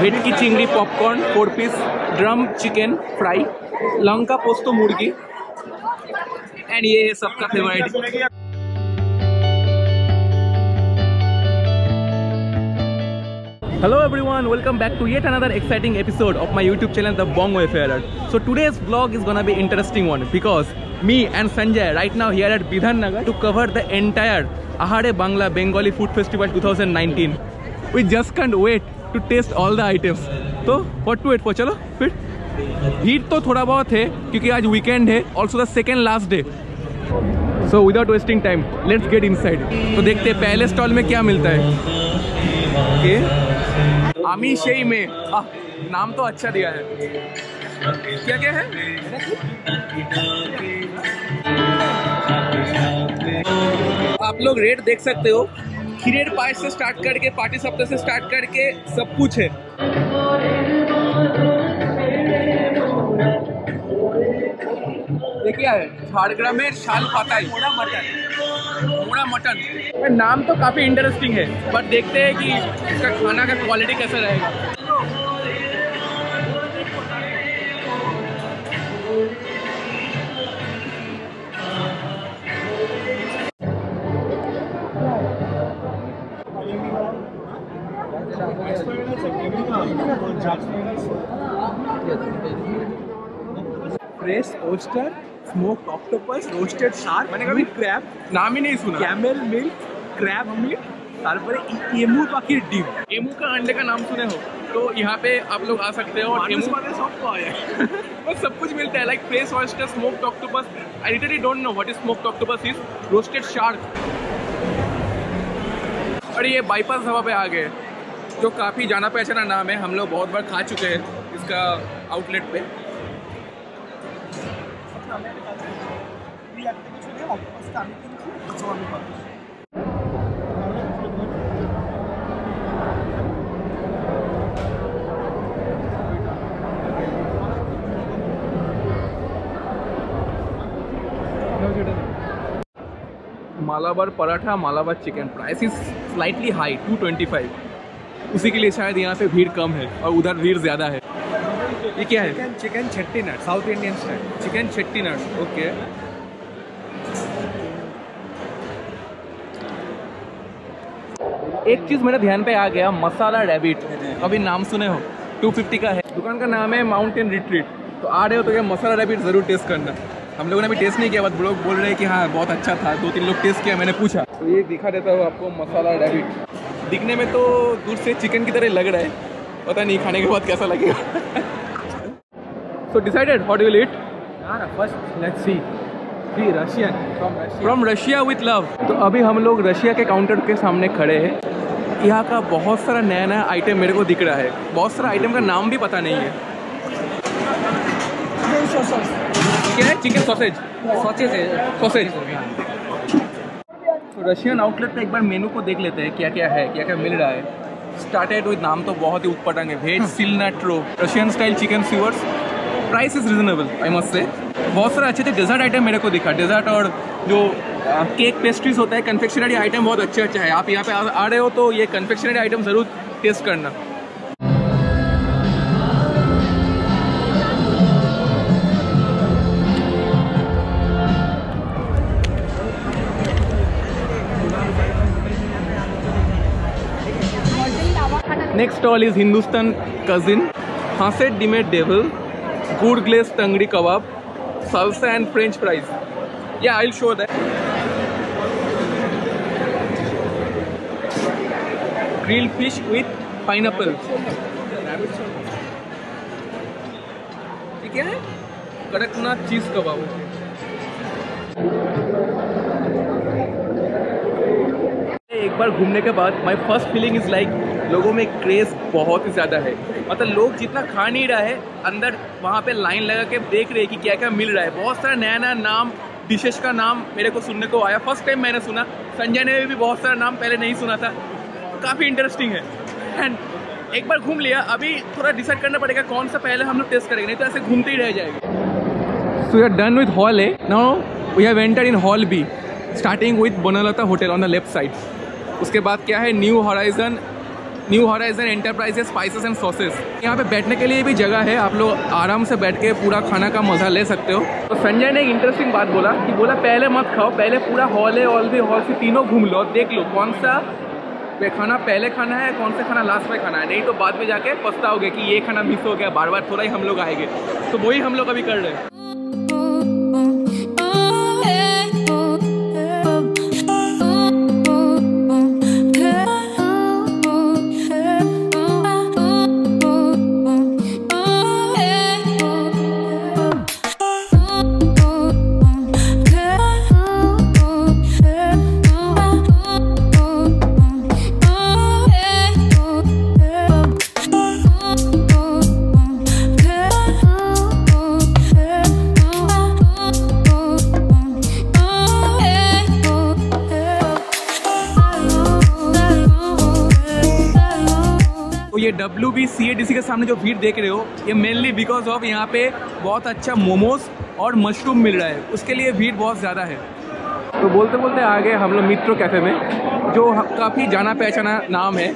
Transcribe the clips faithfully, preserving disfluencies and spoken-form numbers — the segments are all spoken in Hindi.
भेटकी chingri popcorn four piece drum chicken fry Lanka पोस्तो मुर्गी एंड ये है सबका favourite. Hello everyone, welcome back to yet another exciting episode of my YouTube channel The Bong Wayfarer. So today's vlog is gonna be interesting one because me and Sanjay right now here at Bidhan Nagar to cover the entire Ahare Bangla Bengali Food Festival twenty nineteen. We just can't wait to taste all the items. So what to wait for? चलो फिर heat तो थोड़ा बहुत है क्योंकि आज weekend है, also the second last day. So without wasting time, let's get inside. तो देखते हैं पहले stall में क्या मिलता है. Okay. आमी शेही में आ, नाम तो अच्छा दिया है, क्या क्या है? आप लोग रेट देख सकते हो, खीरेर पायस से स्टार्ट करके पार्टी सप्ताह से स्टार्ट करके सब कुछ है। ये क्या है? झाड़ग्राम में शाल पाताई मोड़ा मटन, मोड़ा मटन। नाम तो काफ़ी इंटरेस्टिंग है बट देखते हैं कि इसका खाना का क्वालिटी कैसा रहेगा। Fresh oyster, smoked octopus, roasted shark, मैंने कभी क्रैब नाम ही नहीं सुना, कैमल मिल्क, क्रैब मिल्क, तारपरे एमू पाखिर डिम। एमू का अंडे का नाम सुने हो तो यहाँ पे आप लोग आ सकते हो और एमू वाले शॉप को आया है सब कुछ मिलता है like fresh oyster, smoked octopus. I really don't know what is smoked octopus is, roasted shark. और ये बाईपास ढाबा पे आ गए जो काफ़ी जाना पहचाना नाम है, हम लोग बहुत बार खा चुके हैं इसका आउटलेट पे। Malabar paratha, Malabar chicken, price is slightly high two twenty five, उसी के लिए शायद यहाँ पे भीड़ कम है और उधर भीड़ ज़्यादा है। ये क्या है? Chicken Chettinad, South Indian style chicken Chettinad. Okay एक चीज़ मेरे ध्यान पे आ गया, मसाला रैबिट, कभी नाम सुने हो? टू फिफ्टी का है, दुकान का नाम है माउंटेन रिट्रीट। तो आ रहे हो तो ये मसाला रैबिट ज़रूर टेस्ट करना। हम लोगों ने अभी टेस्ट नहीं किया बट लोग बोल रहे हैं कि हाँ बहुत अच्छा था, दो तीन लोग टेस्ट किया, मैंने पूछा। तो ये दिखा देता हूँ आपको मसाला रैबिट, दिखने में तो दूर से चिकन की तरह लग रहा है, पता नहीं खाने के बाद कैसा लगेगा। So decided what will it? First let's see Russia from Russia with love. तो अभी हम लोग रशिया के काउंटर के सामने खड़े हैं। यहाँ का बहुत सारा नया नया आइटम मेरे को दिख रहा है, बहुत सारा आइटम का नाम भी पता नहीं है। क्या है? Chicken sausage, sausage sausage. तो रशियन आउटलेट पे एक बार मेनू को देख लेते हैं क्या क्या है, क्या क्या मिल रहा है। स्टार्टेड विद, नाम तो बहुत ही उत्पटांग है, veg cilantro, Russian style chicken skewers, price is reasonable I must say. बहुत सारे अच्छे थे डेजर्ट आइटम मेरे को दिखा, डेजर्ट और जो केक पेस्ट्रीज होता है, कन्फेक्शनरी आइटम बहुत अच्छा अच्छा है। आप यहाँ पे आ रहे हो तो ये कन्फेक्शनरी आइटम ज़रूर टेस्ट करना। Next stall is Hindustan cuisine, हांसेड डिमेड devil, गुड़ glaze tangdi kebab, salsa and french fries. Yeah, I'll show that. Grilled fish with pineapple. ये क्या है? कड़कनाथ चीज कबाब। एक बार घूमने के बाद my first feeling is like लोगों में क्रेज बहुत ही ज़्यादा है, मतलब लोग जितना खा नहीं रहा है अंदर वहाँ पे लाइन लगा के देख रहे हैं कि क्या क्या मिल रहा है। बहुत सारा नया नया नाम, डिशेस का नाम मेरे को सुनने को आया, फर्स्ट टाइम मैंने सुना, संजय ने भी बहुत सारा नाम पहले नहीं सुना था, काफ़ी इंटरेस्टिंग है। एंड एक बार घूम लिया, अभी थोड़ा डिसाइड करना पड़ेगा कौन सा पहले हम लोग टेस्ट करेंगे, नहीं तो ऐसे घूमते ही रह जाएगा। So we are done with hall A, now we have entered in hall B, starting with Bonolata hotel on the left side. उसके बाद क्या है? New horizon new horizon enterprises spices and sauces. यहाँ पे बैठने के लिए भी जगह है, आप लोग आराम से बैठ के पूरा खाना का मजा ले सकते हो। तो संजय ने एक इंटरेस्टिंग बात बोला कि बोला पहले मत खाओ, पहले पूरा हॉल है, ऑल दी हॉल से तीनों घूम लो, देख लो कौन सा खाना पहले खाना है, कौन सा खाना लास्ट में खाना है, नहीं तो बाद में जाके पछताओगे कि ये खाना मिस हो गया, बार बार थोड़ा ही हम लोग आएंगे। तो वही हम लोग अभी कर रहे हैं। W B C A D C के सामने जो भीड़ देख रहे हो, ये मेनली बिकॉज ऑफ यहाँ पे बहुत अच्छा मोमोज और मशरूम मिल रहा है, उसके लिए भीड़ बहुत ज़्यादा है। तो बोलते बोलते आ गए हम लोग मित्रो कैफ़े में, जो काफ़ी जाना पहचाना नाम है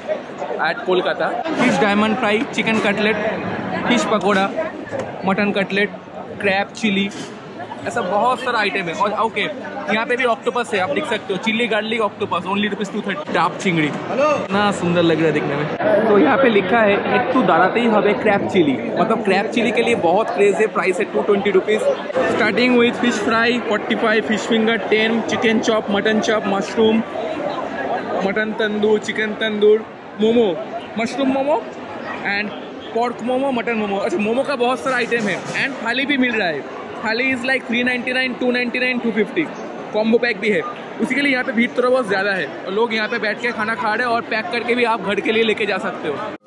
at Kolkata. Fish diamond fry, chicken cutlet, fish pakora, mutton cutlet, crab chilli, ऐसा बहुत सारा आइटम है। और ओके यहाँ पे भी ऑक्टोपस है, आप देख सकते हो, chilli garlic octopus only rupees two thirty. Daab chingri ना सुंदर लग रहा है दिखने में। तो यहाँ पे लिखा है एक तो दाड़ाते ही हमें क्रैब चिली, मतलब क्रैब चिली के लिए बहुत क्रेज है, प्राइस है two twenty rupees. Starting with fish fry forty five, fish finger ten, chicken chop, mutton chop, mushroom, mutton tandoor, chicken tandoor, momo, mushroom momo and pork momo, mutton momo. अच्छा मोमो का बहुत सारा आइटम है एंड थाली भी मिल रहा है। Thali is like three ninety nine, two ninety nine, two fifty, combo pack भी है। उसी के लिए यहाँ पे भीड़ थोड़ा बहुत ज़्यादा है और लोग यहाँ पे बैठ के खाना खा रहे हैं और पैक करके भी आप घर के लिए लेके जा सकते हो।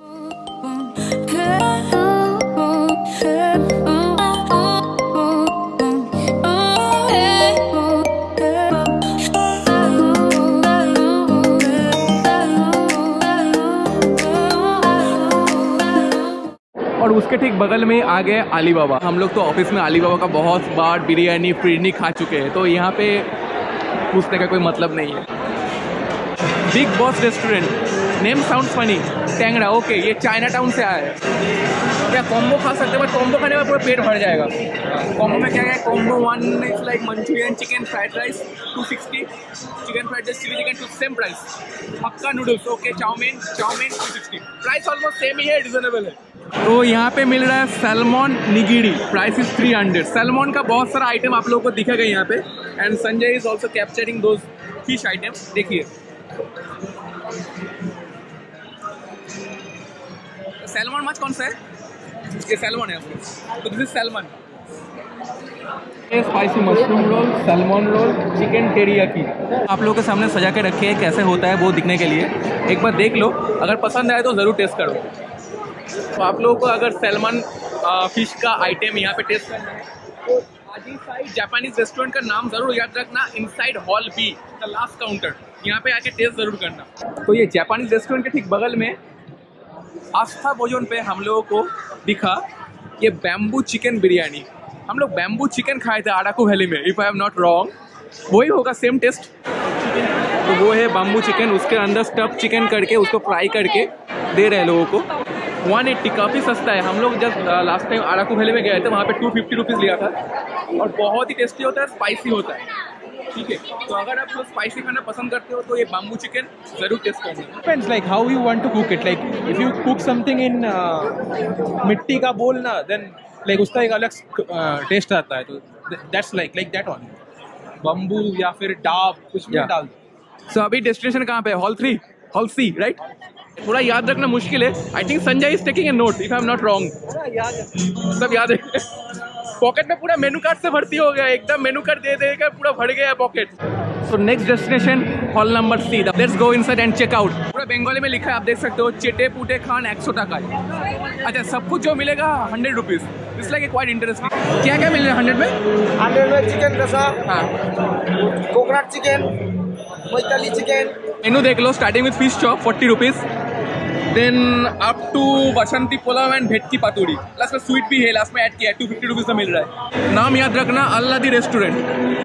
और उसके ठीक बगल में आ गए अलीबाबा। हम लोग तो ऑफिस में अलीबाबा का बहुत बार बिरयानी फिरनी खा चुके हैं, तो यहाँ पे पूछने का कोई मतलब नहीं है। Big Boss restaurant, name sound funny, Tangra, okay ये चाइना टाउन से आया है। क्या कॉम्बो खा सकते हैं? कॉम्बो खाने में पूरा पेट भर जाएगा। कॉम्बो में क्या है? Combo one is like Manchurian, chicken fried rice two sixty, chicken fried rice, chilli chicken two same price, hakka noodles okay, chow mein chow mein two sixty, price almost same ही है, रिजनेबल है। तो यहाँ पे मिल रहा है salmon nigiri, price is three hundred. Salmon का बहुत सारा आइटम आप लोगों को दिखेगा यहाँ पे and Sanjay is also capturing those fish items. देखिए सैलमॉन मच कौन सा है, ये सैलमॉन है आपके, तो this is salmon. Spicy mushroom roll, salmon roll, chicken teriyaki आप लोगों के सामने सजा के रखे हैं, कैसे होता है वो दिखने के लिए एक बार देख लो, अगर पसंद आए तो ज़रूर टेस्ट करो। तो आप लोगों को अगर सैलमन फिश का आइटम यहाँ पे टेस्ट करना है तो आजी साइड जापानीज रेस्टोरेंट का नाम ज़रूर याद रखना, inside hall B the last counter, यहाँ पे आके टेस्ट ज़रूर करना। तो ये जापानीज रेस्टोरेंट के ठीक बगल में आस्था भोजन पे हम लोगों को दिखा ये बैम्बू चिकन बिरयानी। हम लोग बैम्बू चिकन खाए थे अराकू वैली में, if I am not wrong, वही होगा सेम टेस्ट। तो वो है बैम्बू चिकन, उसके अंदर स्टफ चिकन करके उसको फ्राई करके दे रहे हैं लोगों को। वन एट्टी काफ़ी सस्ता है। हम लोग जब लास्ट टाइम अराकू वैली में गए थे वहाँ पे टू फिफ्टी रुपीज़ लिया था और बहुत ही टेस्टी होता है, स्पाइसी होता है। ठीक है, तो अगर आप लोग स्पाइसी खाना पसंद करते हो तो ये बैम्बू चिकन जरूर टेस्ट करना। Depends like how you want to cook it, like if you cook something in मिट्टी का बोल ना, देन लाइक उसका एक अलग टेस्ट आता है। तो that's like like that on bamboo या फिर डाब कुछ भी डाल दो। सो अभी डेस्टिनेशन कहाँ पे? Hall three, hall C right. थोड़ा याद रखना मुश्किल है। I think Sanjay is taking a note, if I am not wrong. सब याद है पॉकेट में पूरा मेनू कार्ड से भर्ती हो गया, एकदम मेनू कार्ड दे देकर पूरा भर गया है pocket. So next destination hall number C, let's go inside and check out. पूरा बंगाली में लिखा है, आप देख सकते हो, चेटे पुटे खान एक सौ टका। अच्छा सब कुछ जो मिलेगा hundred rupees, it's like quite interesting. क्या क्या मिलेगा हंड्रेड में? हंड्रेड में चिकन रसा, हाँ coconut chicken, Maithili chicken. Menu देख लो, starting with fish chop forty rupees, then up to Basanti pulao and bhetki paturi, last में स्वीट भी है, लास्ट में ऐड किया है, टू फिफ्टी रुपीज़ का मिल रहा है। नाम याद रखना, अल्लादी रेस्टोरेंट।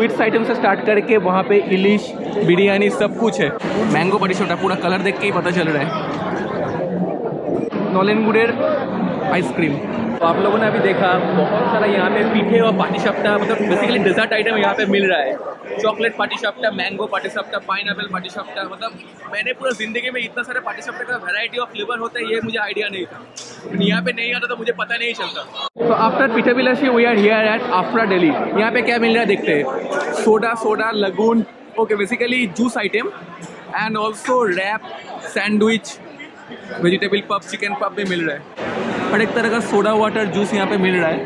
स्वीट्स आइटम से स्टार्ट करके वहाँ पे इलिश बिरयानी सब कुछ है। मैंगो परीशोटा पूरा कलर देख के ही पता चल रहा है। नॉलेन गुडेर आइसक्रीम तो आप लोगों ने अभी देखा, बहुत सारा यहाँ पे पीठे और पाटीसापटा, मतलब बेसिकली डेजर्ट आइटम यहाँ पे मिल रहा है। Chocolate patisapta, mango patisapta, pineapple patisapta, मतलब मैंने पूरा ज़िंदगी में इतना सारे पाटीसापटा का वैरायटी ऑफ फ्लेवर होता है ये मुझे आइडिया नहीं था। यहाँ पे नहीं आता तो मुझे पता नहीं चलता। तो after Pithabhilashi we are here at आफ्रा दिल्ली। यहाँ पे क्या मिल रहा है देखते हैं। Soda soda lagoon, okay basically juice item and also wrap, sandwich, vegetable puff, chicken puff भी मिल रहा है। हर एक तरह का सोडा वाटर जूस यहाँ पे मिल रहा है।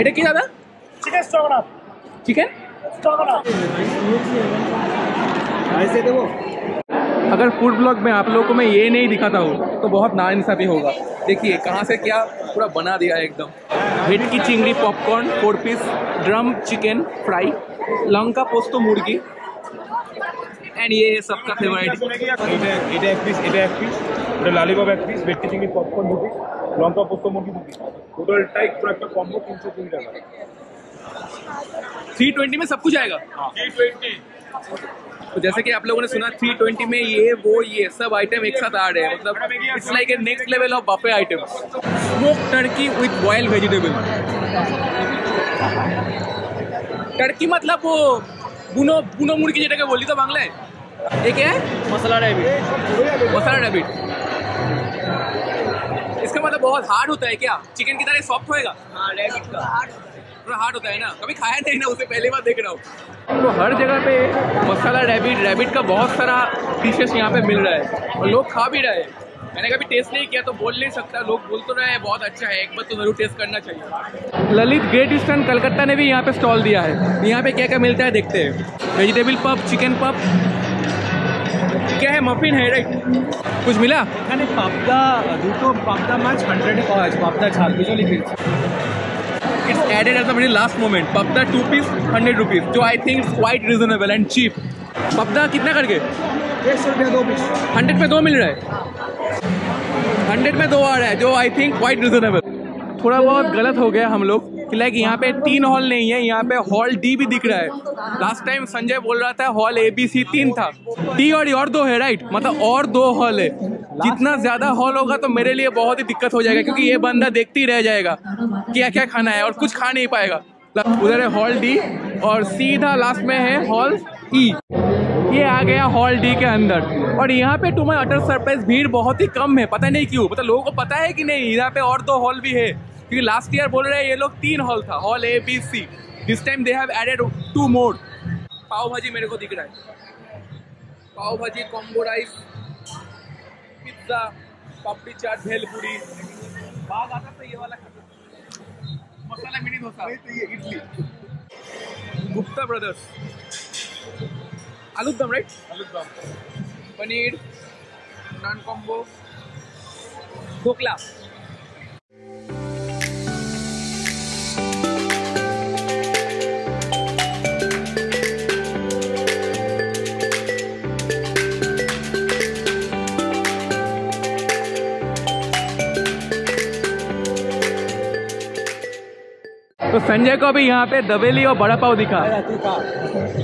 इटे क्या दादा? Chicken stroganoff. Chicken stroganoff. ऐसे देखो। अगर फूड ब्लॉग में आप लोगों को मैं ये नहीं दिखाता हूँ तो बहुत नाइंसाफी होगा। देखिए कहाँ से क्या पूरा बना दिया है एकदम। Bhetki चिंगड़ी, popcorn, four piece drum, chicken fry, Lanka पोस्तो मुर्गी एंड ये है सबका फेवरेट। लालीपॉप एक पीस, बेटी चिंगड़ी पॉपकॉर्न दो पीस, लंका पोस्तो मुर्गी दो पीस, टोटल टाइप पूरा का कॉम्बो तीन सौ तीस जाएगा। तीन सौ बीस में सब कुछ आएगा। हां तीन सौ बीस। तो जैसे कि आप लोगों ने सुना तीन सौ बीस में ये वो ये सब आइटम एक साथ आ रहे हैं, मतलब it's like a next level of buffet item. Smoke turkey with boiled vegetable. Turkey मतलब वो बुनो बुनो मुर्गी যেটাকে বলি তো বাংলায়। ये क्या है? मसाला रैबिट। मसाला रैबिट इसका मतलब बहुत हार्ड होता है क्या? चिकन की तरह सॉफ्ट होएगा? हाँ, रैबिट का थोड़ा हार्ड होता है ना, कभी खाया नहीं ना, उसे पहली बार देख रहा हूँ। तो हर जगह पे मसाला रैबिट रैबिट का बहुत सारा डिशेस यहाँ पे मिल रहा है और लोग खा भी रहे हैं। मैंने कभी टेस्ट नहीं किया तो बोल नहीं सकता, लोग बोल तो रहे हैं बहुत अच्छा है, एक बार तो जरूर टेस्ट करना चाहिए। ललित ग्रेट ईस्टर्न कलकत्ता ने भी यहाँ पे स्टॉल दिया है। यहाँ पे क्या क्या मिलता है देखते हैं। वेजिटेबल पब, चिकन पब, क्या है मफिन है राइट, कुछ मिला। पापदा दुटो पापदा माछ हंड्रेड पाँच पापदा छाल जो लिखे it's added at the very last moment. पापदा टू पीस हंड्रेड रुपीज़ जो I think it's quite reasonable and cheap. पापदा कितना करके एक सौ रुपये दो पीस, हंड्रेड में दो मिल रहा है, हंड्रेड में दो आ रहा है जो आई थिंक क्वाइट रिजनेबल। थोड़ा बहुत गलत हो गया हम लोग कि लाइक यहाँ पे तीन हॉल नहीं है, यहाँ पे हॉल डी भी दिख रहा है। लास्ट टाइम संजय बोल रहा था हॉल ए बी सी तीन था, डी और, और दो है राइट, मतलब और दो हॉल है। जितना ज़्यादा हॉल होगा तो मेरे लिए बहुत ही दिक्कत हो जाएगा क्योंकि ये बंदा देखते ही रह जाएगा क्या क्या खाना है और कुछ खा नहीं पाएगा। उधर है हॉल डी और सीधा लास्ट में है हॉल ई। ये आ गया हॉल डी के अंदर और यहाँ पे टू माई अटर सरप्राइज भीड़ बहुत ही कम है, पता नहीं क्यों। मतलब लोगों को पता है कि नहीं यहाँ पे और दो हॉल भी है, क्योंकि लास्ट ईयर बोल रहे हैं ये लोग तीन हॉल था, hall A B C. This time they have added two more. Pav bhaji मेरे को दिख रहा है, pav bhaji, combo rice, pizza, papdi chaat, bhelpuri, बाग आता तो ये वाला masala mini dosa, idli, Gupta brothers, aloo dum right, आलू दम, पनीर, नान कॉम्बो, ढोकला। तो संजय को अभी यहाँ पे दवेली और बड़ा पाव दिखा।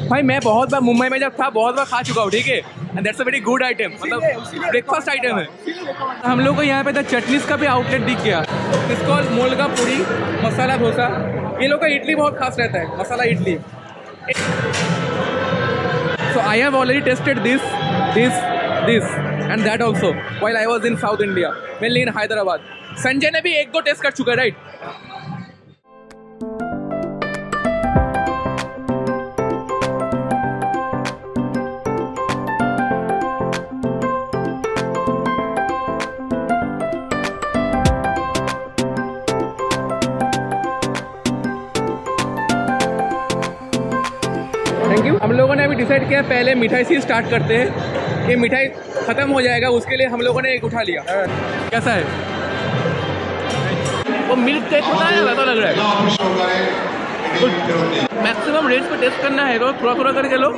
भाई मैं बहुत बार मुंबई में जब था बहुत बार खा चुका हूँ, ठीक है, and that's a very good item, मतलब ब्रेकफास्ट आइटम है। हम लोग को यहाँ पे द चटनीस का भी आउटलेट दिख गया। इसको मोलगा पूरी, मसाला डोसा, ये लोग का इडली बहुत खास रहता है, masala idli. So I have already tested this this this and that also while I was in South India, mainly in Hyderabad. Sanjay ने भी एक दो टेस्ट कर चुका है राइट। हम लोगों ने अभी डिसाइड किया पहले मिठाई से स्टार्ट करते हैं, ये मिठाई खत्म हो जाएगा उसके लिए हम लोगों ने एक उठा लिया। कैसा है वो मिल्क टेस्ट होता है ना, तो लग रहा है मैक्सिमम रेंज पे टेस्ट करना है, थोड़ा थोड़ा करके लो,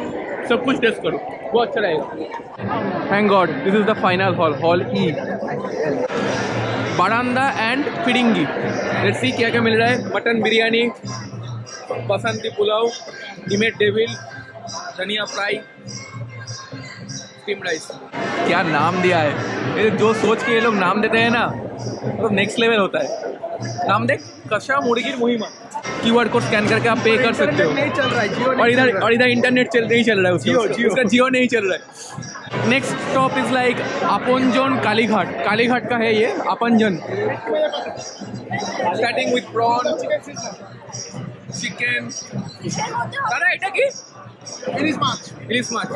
सब कुछ टेस्ट करो, वो अच्छा रहेगा। Thank God this is the final hall, hall E, बारांदा एंड फिरिंगी। लेट्स सी क्या क्या मिल रहा है। Mutton biryani, basanti pulao, demet devil, धनिया फ्राई, स्टीम राइस। क्या नाम दिया है, ये जो सोच के ये लोग नाम देते हैं ना तो नेक्स्ट लेवल होता है। नाम देख कशा मुर्गीर मुहिमा। क्यूआर कोड स्कैन करके आप पे कर सकते हो। नहीं चल रहा है जियो, और इधर और इधर इंटरनेट चल नहीं चल रहा है, उसका उसका जियो नहीं चल रहा है। Next stop is like Aponjon Kalighat. Kalighat का है ये Aponjon. Starting with prawn chicken सारा এটা কি इलिश माछ इलिश माछ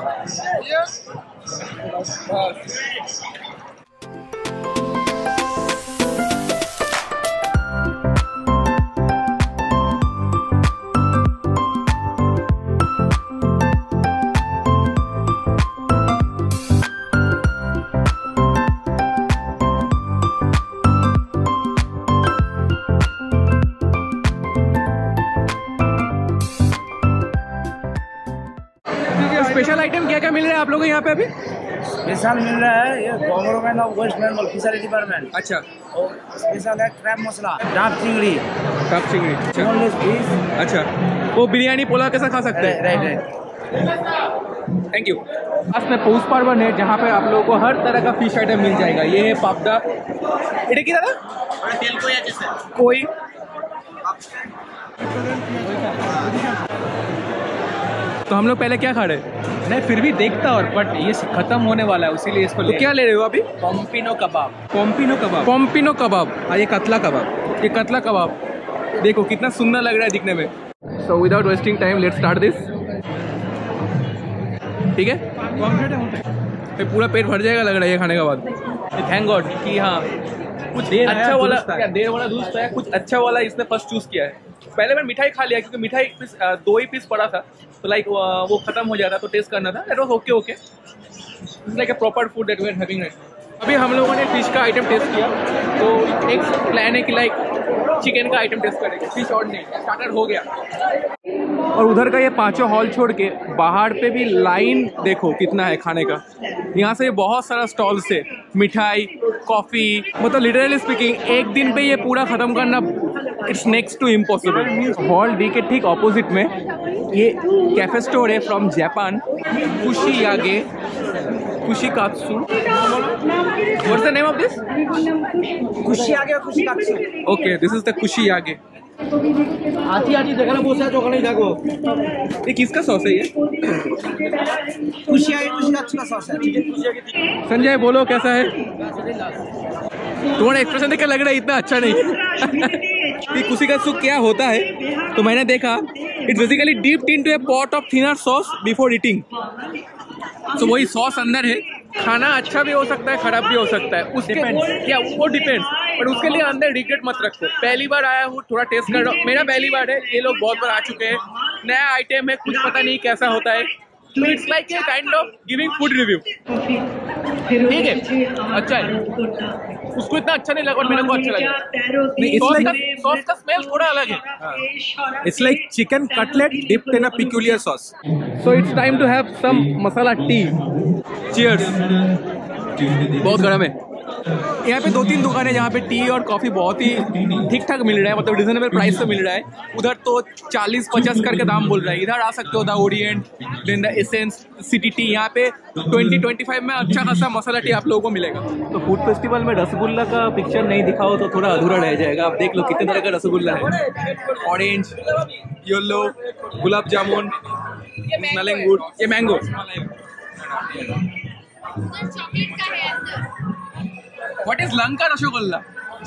स्पेशल आइटम क्या क्या मिल रहा है आप लोगों को यहाँ पे? अभी स्पेशल मिल रहा है ये government of waste Bengal fishery department. अच्छा, और स्पेशल है क्रैब मसाला, डाब चिंगड़ी, डाब चिंगड़ी। अच्छा, अच्छा, वो बिरयानी पुलाव कैसा खा सकते हैं। Right right, thank you. Last में पौष पार्वन है जहाँ पे आप लोगों को हर तरह का फिश आइटम मिल जाएगा। ये है पापदा, इटे की दादा कोई तो हम लोग पहले क्या खा रहे हैं? नहीं फिर भी देखता और बट ये खत्म होने वाला है उसीलिए इसको तो क्या ले रहे हो अभी? पॉम्पिनो कबाब। पॉम्पिनो कबाब, पॉम्पिनो कबाब। हाँ, ये कतला कबाब, ये कतला कबाब देखो कितना सुंदर लग रहा है दिखने में। So without wasting time let's start this. ठीक है, पूरा पेट भर जाएगा लग रहा है ये खाने के बाद। थैंक गॉड कि हाँ कुछ देर अच्छा वाला देर वाला दूसरा है, कुछ अच्छा वाला इसने फर्स्ट चूज किया है। पहले मैं मिठाई खा लिया क्योंकि मिठाई एक पीस दो ही पीस पड़ा था तो लाइक वो खत्म हो जाता तो टेस्ट करना था। It was okay okay, like a proper food that we are having right. अभी हम लोगों ने फिश का आइटम टेस्ट किया तो एक प्लान है कि लाइक चिकन का आइटम टेस्ट करेंगे। फिश और नहीं, स्टार्टर हो गया। और उधर का ये पाँचों हॉल छोड़ के बाहर पे भी लाइन देखो कितना है खाने का। यहाँ से बहुत सारा स्टॉल से मिठाई, कॉफ़ी, मतलब लिटरली स्पीकिंग एक दिन पे ये पूरा ख़त्म करना it's next to impossible. Hall D के ठीक ऑपोजिट में ये कैफे स्टोर है from Japan, kushiage, kushikatsu. What's the name of this? Kushiage और kushikatsu. Okay, this is the kushiage. आती आती देखना बोलता है चौकने जागो। ये किसका सॉस है ये? कुशी यागे कुशी कात्सू का सॉस है। संजय बोलो कैसा है? तुम्हारा एक्सप्रेशन देखकर लग रहा है इतना अच्छा नहीं। कुशी कात्सू क्या होता है तो मैंने देखा it basically dipped into a pot of thinner sauce before eating. तो वही सॉस अंदर है, खाना अच्छा भी हो सकता है खराब भी हो सकता है उसके क्या वो डिपेंड्स, बट उसके लिए अंदर रिग्रेट मत रखो। पहली बार आया हूँ, थोड़ा टेस्ट कर रहा हूँ, मेरा पहली बार है, ये लोग बहुत बार आ चुके हैं, नया आइटम है, कुछ पता नहीं कैसा होता है। It's like a kind of giving food review. ठीक है, अच्छा है, उसको इतना अच्छा नहीं लगा, मेरे को अच्छा लगा। सॉस का स्मेल थोड़ा अलग है। It's like chicken cutlet dipped in a peculiar sauce. So it's time to have some masala tea. Cheers. बहुत गर्म है। यहाँ पे दो तीन दुकान है जहाँ पे टी और कॉफ़ी बहुत ही ठीक ठाक मिल रहा है, मतलब रिजनेबल प्राइस से मिल रहा है। उधर तो चालीस पचास करके दाम बोल रहा है, इधर आ सकते हो the Orient, then the essence, city T. यहाँ पे ट्वेंटी ट्वेंटी फाइव में अच्छा खासा मसाला टी आप लोगों को मिलेगा। तो फूड फेस्टिवल में रसगुल्ला का पिक्चर नहीं दिखाओ तो थोड़ा अधूरा रह जाएगा। आप देख लो कितने तरह का रसगुल्ला है, orange, yellow, gulab jamun, smelling good, ये mango. What is Lanka rasgulla?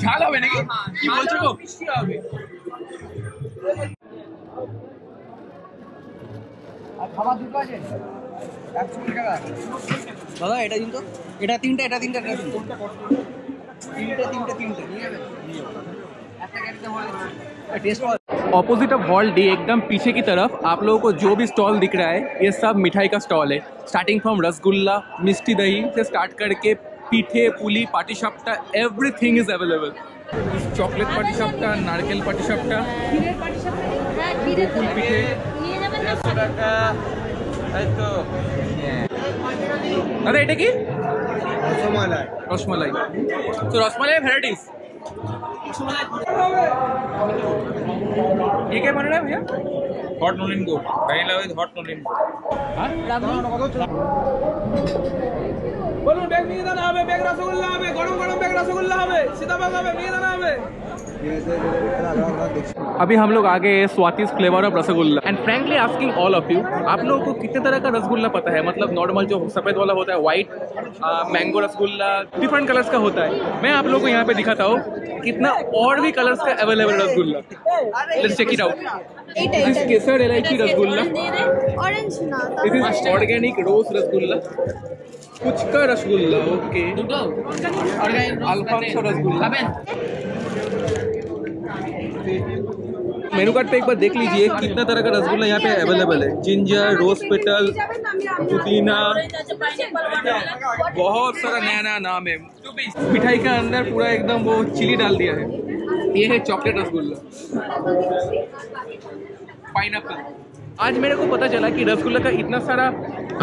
झाल হবে নাকি কি বলছো গো? মিষ্টি হবে। আর খাওয়া দুটো আছে এক সौ টাকা দাদা। এটা দিন তো, এটা তিনটা, এটা তিনটা, এটা তিনটা, তিনটা তিনটা তিনটা নিয়ে যাবে। একটা কেটে বলে taste. Opposite of hall D एकदम पीछे की तरफ आप लोगों को जो भी स्टॉल दिख रहा है ये सब मिठाई का स्टॉल है। स्टार्टिंग फ्रॉम रसगुल्ला, मिष्टी दही से स्टार्ट करके pithe, puli, patishapta, everything is available. Chocolate patishapta, नारकेल पाटीसापटा, गोकुल पीठे, अरे ये क्या? रसमलाई। रसमलाई तो रसमलाई वैराइटीज। ये क्या बन रहा है भैया? Hot noodle goat vanilla with hot noodle बोलो बैग नहीं दाना हमें बैग रसगुल्ला हमें गरम गरम बैग रसगुल्ला हमें सीताफल हमें नहीं दाना हमें। अभी हम लोग आ गए हैं Swati's flavour of rasgulla and frankly asking all of you, आप लोगों को कितने तरह का रसगुल्ला पता है? मतलब नॉर्मल जो सफ़ेद वाला होता है, white mango rasgulla, different colours का होता है। मैं आप लोगों को यहाँ पे दिखाता हूँ कितना और भी कलर्स का available rasgulla. Let's check it out. This is kesar elaichi rasgulla, this is organic rose rasgulla, कुछ का rasgulla, okay Alphonso rasgulla. Menu card पे एक बार देख लीजिए कितना तरह का रसगुल्ला यहाँ पे अवेलेबल है। जिंजर, रोज पेटल, पुदीना, बहुत सारा नया नया नाम है। मिठाई के अंदर पूरा एकदम वो चिली डाल दिया है। ये है चॉकलेट रसगुल्ला, पाइनएप्पल। आज मेरे को पता चला कि रसगुल्ला का इतना सारा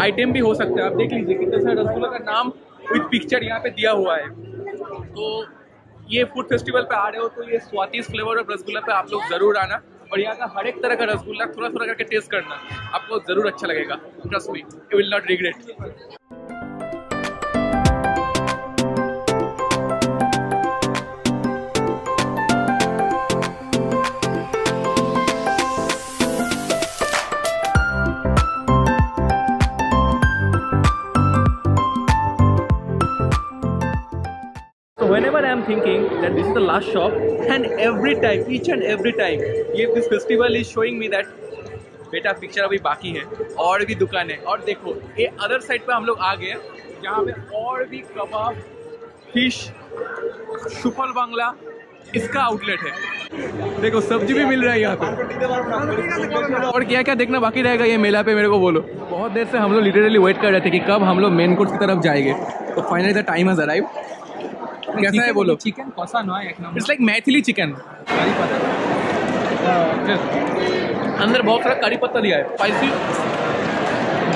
आइटम भी हो सकता है। आप देख लीजिए कितना सारा रसगुल्ला का नाम विद पिक्चर यहाँ पे दिया हुआ है। तो ये फूड फेस्टिवल पे आ रहे हो तो ये स्वातिस फ्लेवर और रसगुल्ला पे आप लोग ज़रूर आना और यहाँ का हर एक तरह का रसगुल्ला थोड़ा थोड़ा करके टेस्ट करना, आपको ज़रूर अच्छा लगेगा। Trust me, you will not regret. Whenever I am thinking that this is the last shop, and every time, each and every time, ये this festival is showing me that बेटा पिक्चर अभी बाकी है और भी दुकानें। और देखो ये अदर साइड पे हम लोग आ गए जहाँ पे और भी कबाब, फिश, सुपल बांग्ला, इसका आउटलेट है। देखो सब्जी भी मिल रहा है यहाँ पे। और क्या क्या देखना बाकी रहेगा ये मेला पे मेरे को बोलो। बहुत देर से हम लोग लिटरली वेट कर रहे थे कि कब हम लोग मेन कोर्स की तरफ जाएंगे, तो finally the time has arrive. कैसा है बोलो? चिकन कौसा ना है, एक नंबर। It's like Maithili chicken. करी पत्ता अंदर बहुत सारा करी पत्ता दिया है, स्पाइसी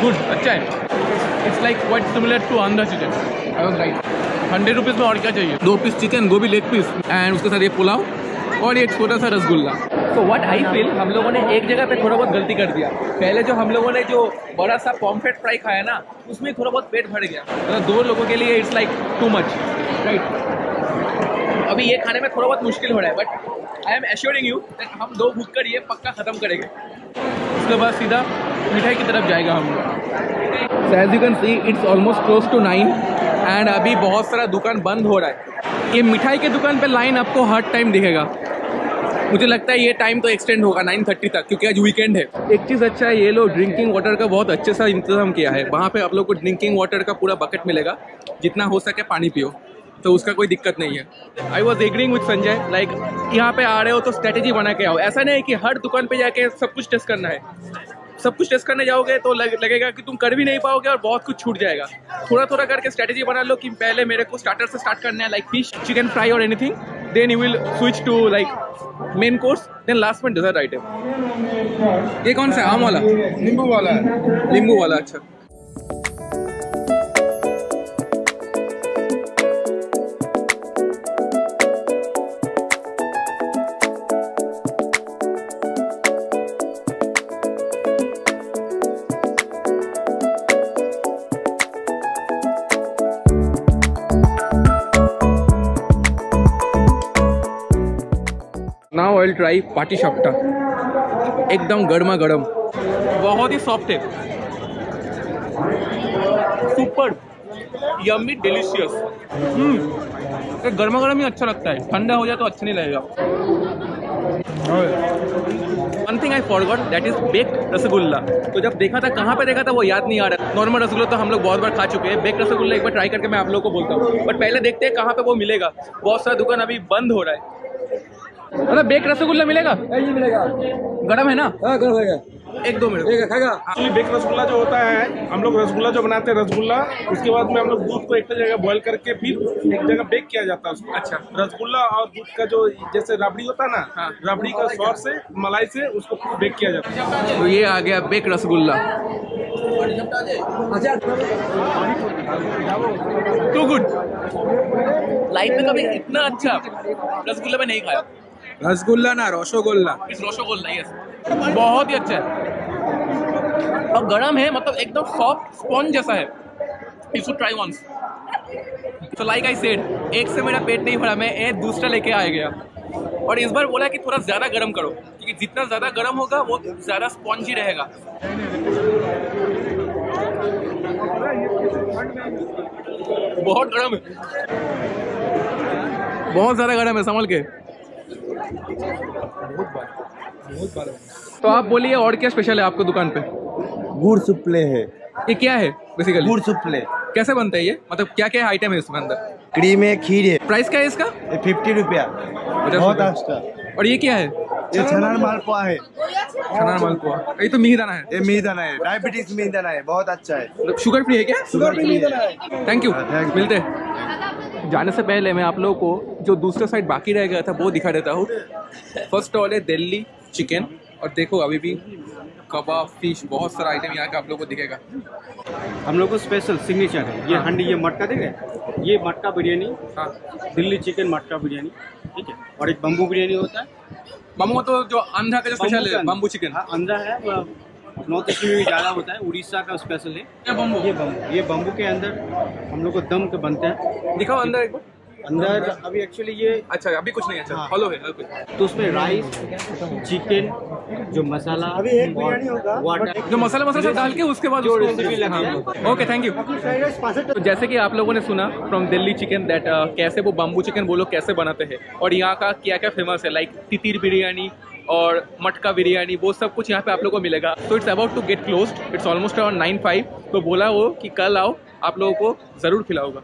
गुड, अच्छा है। It's like quite similar to Andhra chicken. I was right. Hundred rupees में और क्या चाहिए? दो पीस चिकन, गोभी लेग पीस एंड उसके साथ ये पुलाव और ये छोटा सा रसगुल्ला। तो व्हाट आई फील, हम लोगों ने एक जगह पे थोड़ा बहुत गलती कर दिया। पहले जो हम लोगों ने जो बड़ा सा पॉम्फ्रेट फ्राई खाया ना, उसमें थोड़ा बहुत पेट भर गया। तो दो लोगों के लिए it's like too much, right. अभी ये खाने में थोड़ा बहुत मुश्किल हो रहा है, but I am assuring you that हम दो भूख कर ये पक्का ख़त्म करेंगे। उसके बाद सीधा मिठाई की तरफ जाएगा हम लोग। As you can see it's almost close to nine and अभी बहुत सारा दुकान बंद हो रहा है। ये मिठाई के दुकान पे लाइन आपको हर टाइम दिखेगा। मुझे लगता है ये टाइम तो एक्सटेंड होगा नाइन थर्टी तक, क्योंकि आज वीकेंड है। एक चीज़ अच्छा है, ये लोग ड्रिंकिंग वाटर का बहुत अच्छे सा इंतजाम किया है। वहाँ पे आप लोग को ड्रिंकिंग वाटर का पूरा बकेट मिलेगा, जितना हो सके पानी पियो, तो उसका कोई दिक्कत नहीं है। I was agreeing with Sanjay, like यहाँ पे आ रहे हो तो स्ट्रेटेजी बना के आओ। ऐसा नहीं है कि हर दुकान पे जाके सब कुछ टेस्ट करना है। सब कुछ टेस्ट करने जाओगे तो लग, लगेगा कि तुम कर भी नहीं पाओगे और बहुत कुछ छूट जाएगा। थोड़ा थोड़ा करके स्ट्रेटेजी बना लो कि पहले मेरे को स्टार्टर से स्टार्ट करना है, लाइक फिश, चिकन फ्राई और anything. Then you will switch to like main course, then last में डेजर्ट आइटम। ये कौन सा है? आम वाला, नींबू वाला है। नींबू वाला, अच्छा। I'll try पाटी शाप्टा, एकदम गर्मा गर्म, बहुत ही सॉफ्ट है, सुपर यम्मी डिलीशियस। हम्म, गर्मा गर्म ही अच्छा लगता है, ठंडा हो जाए तो अच्छा नहीं लगेगा। One thing I forgot that is baked rasgulla. तो जब देखा था, कहाँ पे देखा था वो याद नहीं आ रहा। नॉर्मल रसगुल्ला तो हम लोग बहुत बार खा चुके हैं, बेक्ड रसगुल्ला एक बार ट्राई करके मैं आप लोगों को बोलता हूँ। बट पहले देखते हैं कहाँ पे वो मिलेगा। बहुत सारा दुकान अभी बंद हो रहा है। अरे बेक रसगुल्ला मिलेगा? ये मिलेगा, गरम है ना? हाँ, गरम है। एक दो मिनट खाएगा। एक्चुअली बेक रसगुल्ला जो होता है, हम लोग रसगुल्ला जो बनाते हैं, रसगुल्ला उसके बाद में हम लोग दूध को एक जगह बॉईल करके फिर एक जगह बेक किया जाता है उसको। अच्छा। रसगुल्ला और दूध का जो जैसे रबड़ी होता है ना, हाँ, रबड़ी का सॉस से, मलाई से उसको बेक किया जाता है। तो ये आ गया bake rasgulla. Too good. Life में कभी इतना अच्छा रसगुल्ला में नहीं खाया। रसगुल्ला ना, रोशोगुल्ला। इस रोशोगुल्ला यस बहुत ही अच्छा है और गर्म है, मतलब एकदम सॉफ्ट स्पॉन्ज जैसा है। You should try once. तो लाइक आई सेड, एक से मेरा पेट नहीं भरा, मैं एक दूसरा लेके आ गया और इस बार बोला कि थोड़ा ज़्यादा गर्म करो क्योंकि जितना ज़्यादा गर्म होगा वो ज़्यादा स्पॉन्जी रहेगा। बहुत गर्म है, बहुत ज़्यादा गर्म है, संभल के। तो आप बोलिए और क्या स्पेशल है आपको दुकान पे? गुड़ सुप्ले है। ये क्या है बेसिकली? गुड़ सुप्ले। कैसे बनता है ये, मतलब क्या क्या आइटम है इसमें अंदर? क्रीम है, खीर है। प्राइस क्या है इसका? फिफ्टी रुपया। बहुत अच्छा। और ये क्या है? ये छनार मालपुआ है। छनार मालपुआ, ये तो मिहिदाना है। ये मिहिदाना है, डायबिटीज मिहिदाना है, बहुत अच्छा है। शुगर फ्री है क्या? शुगर फ्री मिहिदाना है। थैंक यू, मिलते हैं। जाने से पहले मैं आप लोगों को जो दूसरा साइड बाकी रह गया था वो दिखा देता हूँ। फर्स्ट स्टॉल है दिल्ली चिकन और देखो अभी भी कबाब, फिश, बहुत सारा आइटम यहाँ का आप लोगों को दिखेगा। हम लोग को स्पेशल सिग्नेचर है ये हंडी, ये मटका देखे, ये मटका बिरयानी। हाँ, दिल्ली चिकन मटका बिरयानी, ठीक है। और एक बम्बू बिरयानी होता है। बम्बू तो जो आंध्रा का जो स्पेशल है, बम्बू चिकन। हाँ, आंध्रा है, नॉर्थ ईस्ट में भी ज़्यादा होता है। उड़ीसा का स्पेशल है ये बम्बू। ये बम्बू ये बम्बू के अंदर हम लोग को दम के बनता है। दिखाओ अंदर एक बार। अंदर अभी एक्चुअली ये अच्छा अभी कुछ नहीं। अच्छा फॉलो है कुछ तो उसमें राइस, चिकन, जो मसाला अभी एक बिरयानी होगा, वाटर, जो मसाला मसाला डाल के उसके बाद जो रेसिपी लगा। Okay thank you. तो जैसे कि आप लोगों ने सुना फ्रॉम दिल्ली चिकन दैट कैसे वो बम्बू चिकन वो लोग कैसे बनाते हैं और यहाँ का क्या क्या फेमस है, लाइक तितिर बिरयानी और मटका बिरयानी, वो सब कुछ यहाँ पे आप लोगों को मिलेगा। तो it's about to get closed, it's almost around nine five. तो बोला वो कि कल आओ, आप लोगों को ज़रूर खिलाऊंगा।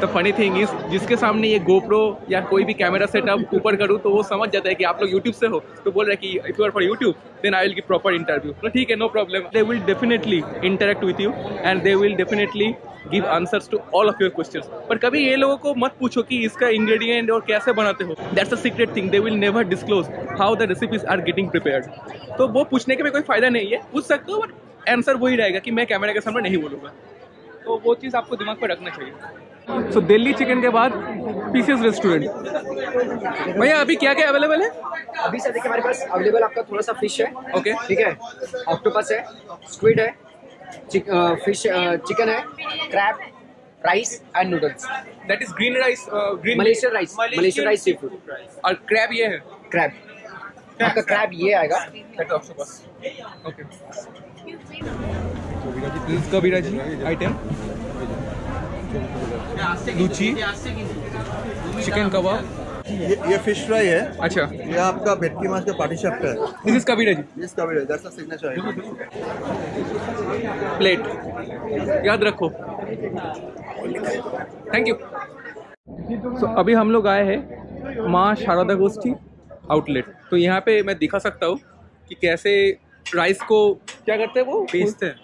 तो फनी थिंग इज, जिसके सामने ये गोप्रो या कोई भी कैमरा सेटअप ऊपर करूँ तो वो समझ जाता है कि आप लोग यूट्यूब से हो, तो बोल रहे कि if you are for YouTube then I will give proper interview. तो ठीक है, no problem, they will definitely interact with you and they will definitely give answers to all of your questions. पर कभी ये लोगों को मत पूछो कि इसका इंग्रेडिएंट और कैसे बनाते हो, that's a secret thing. They will never disclose how the recipes are getting prepared. तो वो पूछने के भी कोई फायदा नहीं है, पूछ सकते हो बट आंसर वही रहेगा कि मैं कैमरा के सामने नहीं बोलूँगा। तो वो चीज़ आपको दिमाग पर रखना चाहिए। सो so, दिल्ली चिकन के बाद पीसीज रेस्टोरेंट। भैया अभी क्या क्या अवेलेबल है? अभी सर देखिए हमारे पास अवेलेबल आपका थोड़ा सा फिश है, ओके okay. ठीक है, ऑक्टोपस है, स्क्विड है, चिक, आ, फिश आ, चिकन है, crab, rice and noodles. That is green rice, green Malaysian rice, Malaysian rice sea food. और क्रैब ये है, क्रैब आपका क्रैब ये आएगा, octopus. Okay Kabira ji item लूची, चिकन कबाब, ये ये फिश फ्राई है। अच्छा, ये आपका भेटकी मांस का पार्टी शेफ्ट है। This is Kabira ji, this Kabira ji, that's a signature plate, याद रखो। Thank you. सो अभी हम लोग आए हैं माँ शारदा गोष्ठी आउटलेट। तो यहाँ पे मैं दिखा सकता हूँ कि कैसे राइस को क्या करते हैं, वो बेचते हैं।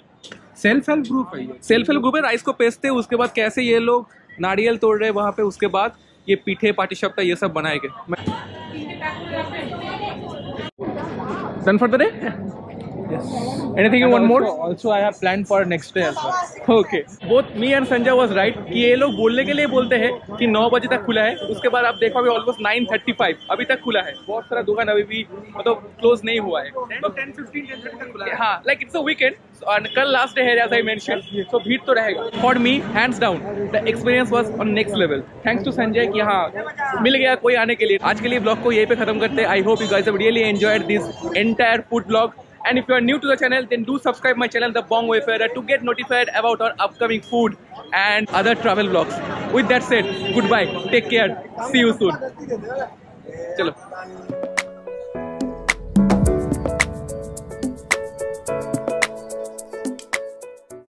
सेल्फ हेल्प ग्रुप है, सेल्फ हेल्प ग्रुप है। राइस को पेस्टते हैं, उसके बाद कैसे ये लोग नारियल तोड़ रहे हैं वहाँ पे, उसके बाद ये पीठे, पाटीशप्टा, ये सब बनाए गए। Done for the day. Anything you want more? Also I have plan for next day also. Okay, both me and Sanjay was right कि ये लोग बोलने के लिए बोलते हैं कि नौ बजे तक खुला है, उसके बाद आप देखो अभी ऑलमोस्ट नाइन थर्टी फाइव अभी तक खुला है। बहुत सारा दुकान अभी भी मतलब क्लोज नहीं हुआ है। हाँ, लाइक इट्स अ वीकेंड और कल लास्ट डे है, जैसा आई मेंशन, तो भीड़ तो रहेगा। For me hands down the experience was on next level. Thanks to Sanjay कि हाँ मिल गया कोई आने के लिए। आज के लिए ब्लॉग को यहीं पे खत्म करते हैं। I hope you guys have really enjoyed this entire food blog and if you are new to the channel then do subscribe my channel The Bong Wayfarer to get notified about our upcoming food and other travel vlogs. With that said, goodbye, take care, see you soon. Chalo.